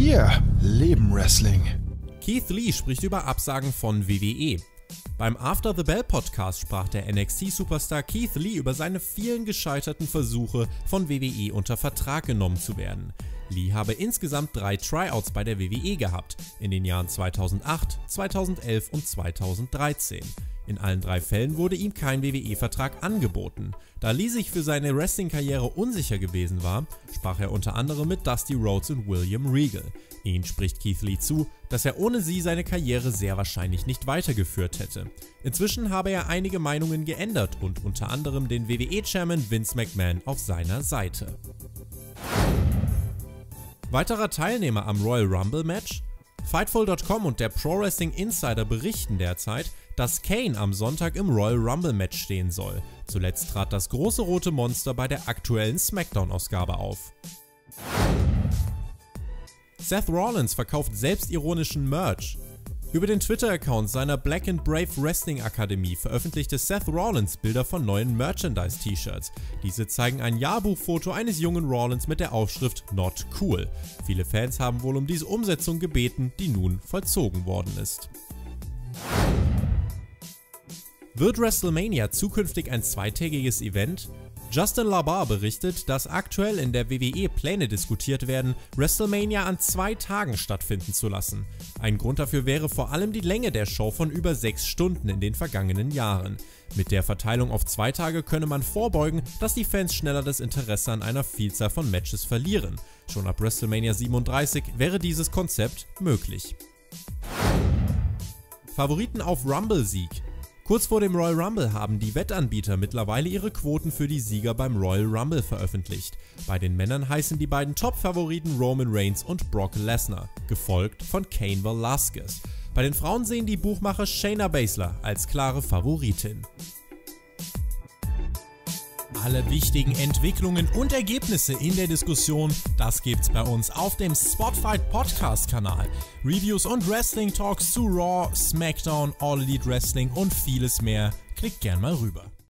Wir leben Wrestling. Keith Lee spricht über Absagen von WWE. Beim After the Bell Podcast sprach der NXT-Superstar Keith Lee über seine vielen gescheiterten Versuche, von WWE unter Vertrag genommen zu werden. Lee habe insgesamt 3 Tryouts bei der WWE gehabt, in den Jahren 2008, 2011 und 2013. In allen 3 Fällen wurde ihm kein WWE-Vertrag angeboten. Da Lee sich für seine Wrestling-Karriere unsicher gewesen war, sprach er unter anderem mit Dusty Rhodes und William Regal. Ihnen spricht Keith Lee zu, dass er ohne sie seine Karriere sehr wahrscheinlich nicht weitergeführt hätte. Inzwischen habe er einige Meinungen geändert und unter anderem den WWE-Chairman Vince McMahon auf seiner Seite. Weiterer Teilnehmer am Royal Rumble Match? Fightful.com und der Pro Wrestling Insider berichten derzeit, dass Kane am Sonntag im Royal Rumble Match stehen soll. Zuletzt trat das große rote Monster bei der aktuellen SmackDown-Ausgabe auf. Seth Rollins verkauft selbstironischen Merch. Über den Twitter-Account seiner Black and Brave Wrestling Akademie veröffentlichte Seth Rollins Bilder von neuen Merchandise-T-Shirts. Diese zeigen ein Jahrbuchfoto eines jungen Rollins mit der Aufschrift Not Cool. Viele Fans haben wohl um diese Umsetzung gebeten, die nun vollzogen worden ist. Wird WrestleMania zukünftig ein zweitägiges Event? Justin Labar berichtet, dass aktuell in der WWE Pläne diskutiert werden, WrestleMania an 2 Tagen stattfinden zu lassen. Ein Grund dafür wäre vor allem die Länge der Show von über 6 Stunden in den vergangenen Jahren. Mit der Verteilung auf 2 Tage könne man vorbeugen, dass die Fans schneller das Interesse an einer Vielzahl von Matches verlieren. Schon ab WrestleMania 37 wäre dieses Konzept möglich. Favoriten auf Rumble-Sieg. Kurz vor dem Royal Rumble haben die Wettanbieter mittlerweile ihre Quoten für die Sieger beim Royal Rumble veröffentlicht. Bei den Männern heißen die beiden Top-Favoriten Roman Reigns und Brock Lesnar, gefolgt von Kane Velasquez. Bei den Frauen sehen die Buchmacher Shayna Baszler als klare Favoritin. Alle wichtigen Entwicklungen und Ergebnisse in der Diskussion, das gibt's bei uns auf dem Spotfight Podcast Kanal. Reviews und Wrestling Talks zu RAW, SmackDown, All Elite Wrestling und vieles mehr. Klickt gern mal rüber.